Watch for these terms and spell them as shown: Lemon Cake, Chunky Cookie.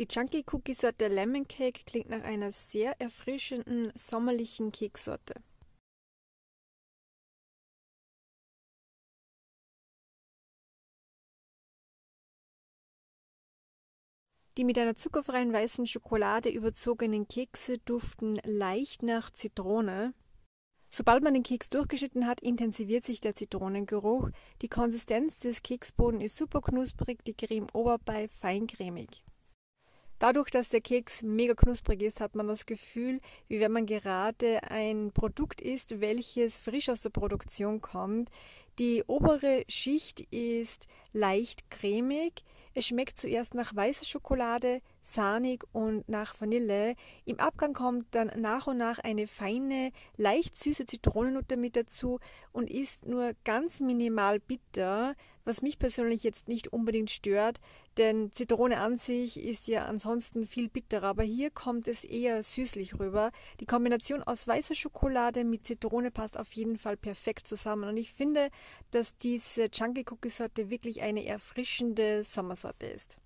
Die Chunky Cookie Sorte Lemon Cake klingt nach einer sehr erfrischenden, sommerlichen Keksorte. Die mit einer zuckerfreien weißen Schokolade überzogenen Kekse duften leicht nach Zitrone. Sobald man den Keks durchgeschnitten hat, intensiviert sich der Zitronengeruch. Die Konsistenz des Keksbodens ist super knusprig, die Creme oberbei feincremig. Dadurch, dass der Keks mega knusprig ist, hat man das Gefühl, wie wenn man gerade ein Produkt isst, welches frisch aus der Produktion kommt. Die obere Schicht ist leicht cremig. Es schmeckt zuerst nach weißer Schokolade, sahnig und nach Vanille. Im Abgang kommt dann nach und nach eine feine, leicht süße Zitronennote mit dazu und ist nur ganz minimal bitter, was mich persönlich jetzt nicht unbedingt stört, denn Zitrone an sich ist ja ansonsten viel bitterer, aber hier kommt es eher süßlich rüber. Die Kombination aus weißer Schokolade mit Zitrone passt auf jeden Fall perfekt zusammen und ich finde, dass diese Chunky Cookie Sorte wirklich eine erfrischende Sommersorte ist.